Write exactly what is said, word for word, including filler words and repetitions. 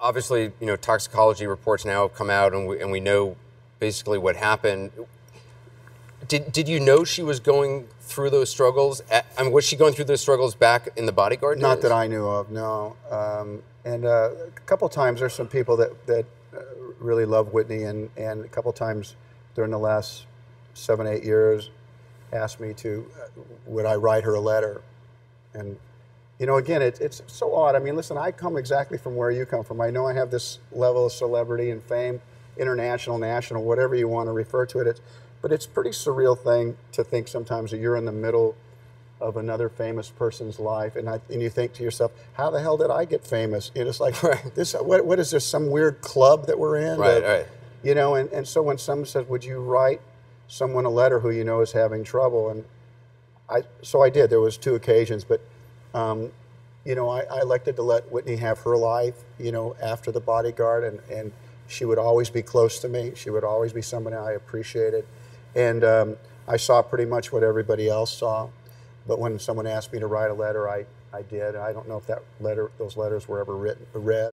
obviously, you know, toxicology reports now have come out, and we, and we know basically what happened. Did, did you know she was going through those struggles? At, I mean, was she going through those struggles back in the Bodyguard? Not years? that I knew of, no. Um, and uh, a couple times, there's some people that, that uh, really love Whitney, and, and a couple times during the last seven, eight years, asked me to, uh, would I write her a letter? And, you know, again, it, it's so odd. I mean, listen, I come exactly from where you come from. I know I have this level of celebrity and fame, international, national, whatever you want to refer to it. It's, But it's a pretty surreal thing to think sometimes that you're in the middle of another famous person's life, and I, and you think to yourself, how the hell did I get famous? And it's like, right. this, what, what is this, some weird club that we're in? Right, that, right. You know, and, and so when someone says, would you write someone a letter who you know is having trouble? And I, so I did. There was two occasions, but, um, you know, I, I elected to let Whitney have her life, you know, after the Bodyguard, and, and she would always be close to me. She would always be somebody I appreciated. And um, I saw pretty much what everybody else saw, but when someone asked me to write a letter, I, I did. I don't know if that letter, those letters were ever written, read.